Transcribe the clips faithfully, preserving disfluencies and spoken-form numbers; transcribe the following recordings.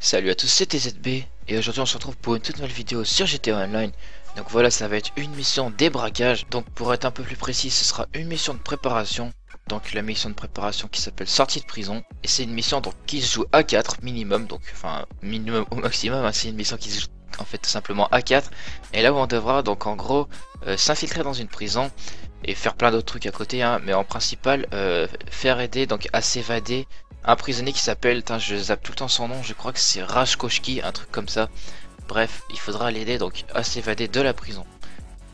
Salut à tous, c'est T Z B et aujourd'hui on se retrouve pour une toute nouvelle vidéo sur G T A Online. Donc voilà, ça va être une mission débraquage. Donc pour être un peu plus précis, ce sera une mission de préparation. Donc la mission de préparation qui s'appelle sortie de prison. Et c'est une mission donc qui se joue à quatre minimum. Donc enfin minimum au maximum, hein. C'est une mission qui se joue en fait tout simplement à quatre. Et là où on devra donc en gros euh, s'infiltrer dans une prison et faire plein d'autres trucs à côté, hein. Mais en principal euh, faire aider donc à s'évader un prisonnier qui s'appelle, je zappe tout le temps son nom, je crois que c'est Rashkovski, un truc comme ça. Bref, il faudra l'aider donc à s'évader de la prison.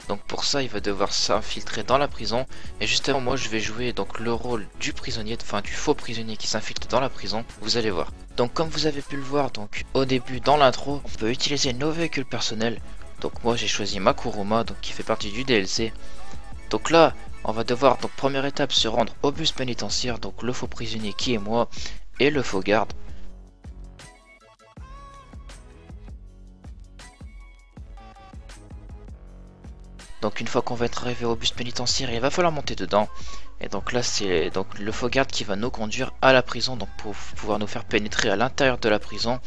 Donc pour ça, il va devoir s'infiltrer dans la prison. Et justement, moi je vais jouer donc le rôle du prisonnier, enfin du faux prisonnier qui s'infiltre dans la prison. Vous allez voir. Donc comme vous avez pu le voir donc au début dans l'intro, on peut utiliser nos véhicules personnels. Donc moi j'ai choisi Makuruma, donc qui fait partie du D L C. Donc là, on va devoir, donc première étape, se rendre au bus pénitentiaire, donc le faux prisonnier qui est moi, et le faux garde. Donc une fois qu'on va être arrivé au bus pénitentiaire, il va falloir monter dedans. Et donc là, c'est donc le faux garde qui va nous conduire à la prison, donc pour pouvoir nous faire pénétrer à l'intérieur de la prison,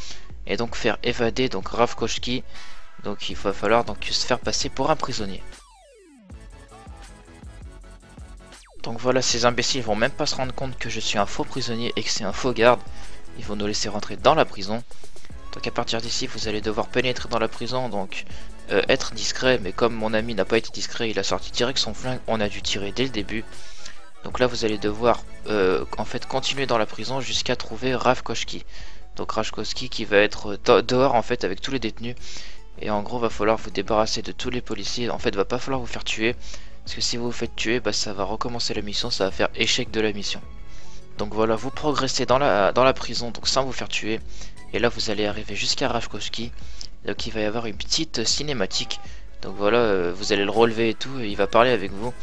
et donc faire évader donc Rashkovski. Donc il va falloir donc se faire passer pour un prisonnier. Donc voilà, ces imbéciles vont même pas se rendre compte que je suis un faux prisonnier et que c'est un faux garde. Ils vont nous laisser rentrer dans la prison. Donc à partir d'ici, vous allez devoir pénétrer dans la prison, donc euh, être discret. Mais comme mon ami n'a pas été discret, il a sorti direct son flingue, on a dû tirer dès le début. Donc là, vous allez devoir euh, en fait continuer dans la prison jusqu'à trouver Rashkovski. Donc Rashkovski qui va être dehors en fait avec tous les détenus. Et en gros, va falloir vous débarrasser de tous les policiers. En fait, va pas falloir vous faire tuer. Parce que si vous vous faites tuer, bah, ça va recommencer la mission, ça va faire échec de la mission. Donc voilà, vous progressez dans la, dans la prison, donc sans vous faire tuer. Et là, vous allez arriver jusqu'à Rashkovski. Donc il va y avoir une petite cinématique. Donc voilà, euh, vous allez le relever et tout, et il va parler avec vous.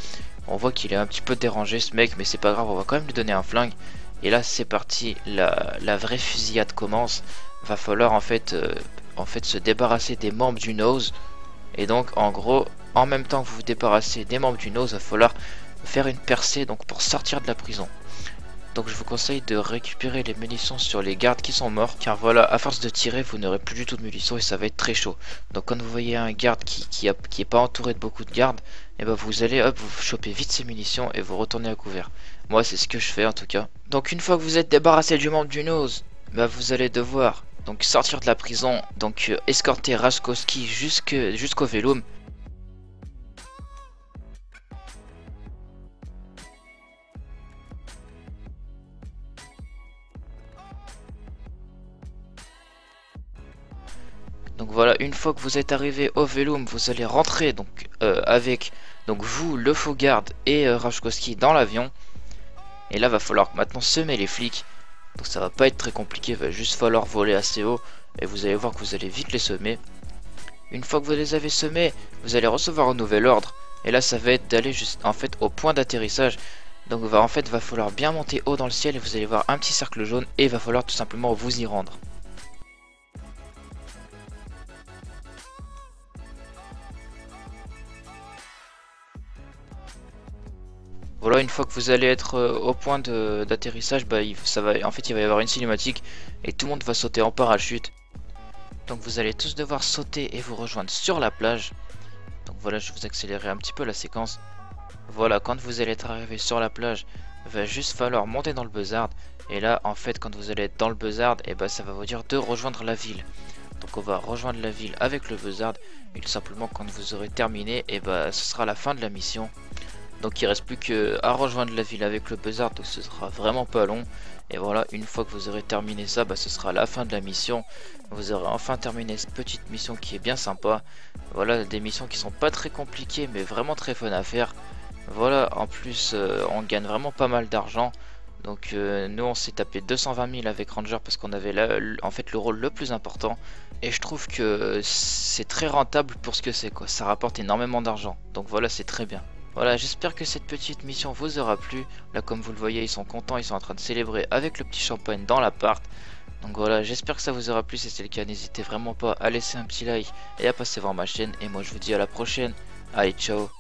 On voit qu'il est un petit peu dérangé ce mec, mais c'est pas grave, on va quand même lui donner un flingue. Et là, c'est parti, la, la vraie fusillade commence. Va falloir en fait, euh, en fait se débarrasser des membres du nose. Et donc en gros, en même temps que vous vous débarrassez des membres du nose, il va falloir faire une percée donc pour sortir de la prison. Donc je vous conseille de récupérer les munitions sur les gardes qui sont morts, car voilà, à force de tirer, vous n'aurez plus du tout de munitions et ça va être très chaud. Donc quand vous voyez un garde qui n'est qui qui pas entouré de beaucoup de gardes, et ben vous allez hop, vous choper vite ses munitions et vous retournez à couvert. Moi c'est ce que je fais en tout cas. Donc une fois que vous êtes débarrassé du membre du nose, ben vous allez devoir donc sortir de la prison, donc euh, escorter Rashkovski jusqu'au jusqu'au Velum. Donc voilà, une fois que vous êtes arrivé au Velum, vous allez rentrer donc euh, avec donc vous, le faux garde et euh, Rashkovski dans l'avion. Et là, va falloir maintenant semer les flics. Donc ça va pas être très compliqué, va juste falloir voler assez haut. Et vous allez voir que vous allez vite les semer. Une fois que vous les avez semés, vous allez recevoir un nouvel ordre. Et là, ça va être d'aller juste en fait au point d'atterrissage. Donc va, en fait, va falloir bien monter haut dans le ciel et vous allez voir un petit cercle jaune. Et il va falloir tout simplement vous y rendre. Voilà, une fois que vous allez être euh, au point d'atterrissage, bah, ça va, en fait il va y avoir une cinématique et tout le monde va sauter en parachute. Donc vous allez tous devoir sauter et vous rejoindre sur la plage. Donc voilà, je vous accélérerai un petit peu la séquence. Voilà, quand vous allez être arrivé sur la plage, il va juste falloir monter dans le buzzard. Et là, en fait, quand vous allez être dans le buzzard, et bah, ça va vous dire de rejoindre la ville. Donc on va rejoindre la ville avec le buzzard. Et tout simplement, quand vous aurez terminé, et bah, ce sera la fin de la mission. Donc il reste plus qu'à rejoindre la ville avec le buzzard, donc ce sera vraiment pas long. Et voilà, une fois que vous aurez terminé ça, bah, ce sera la fin de la mission. Vous aurez enfin terminé cette petite mission qui est bien sympa. Voilà, des missions qui sont pas très compliquées, mais vraiment très fun à faire. Voilà, en plus euh, on gagne vraiment pas mal d'argent. Donc euh, nous on s'est tapé deux cent vingt mille avec Ranger parce qu'on avait la, en fait le rôle le plus important. Et je trouve que c'est très rentable pour ce que c'est, quoi. Ça rapporte énormément d'argent, donc voilà, c'est très bien. Voilà, j'espère que cette petite mission vous aura plu. Là, comme vous le voyez, ils sont contents, ils sont en train de célébrer avec le petit champagne dans l'appart. Donc voilà, j'espère que ça vous aura plu. Si c'est le cas, n'hésitez vraiment pas à laisser un petit like et à passer voir ma chaîne. Et moi, je vous dis à la prochaine. Allez, ciao.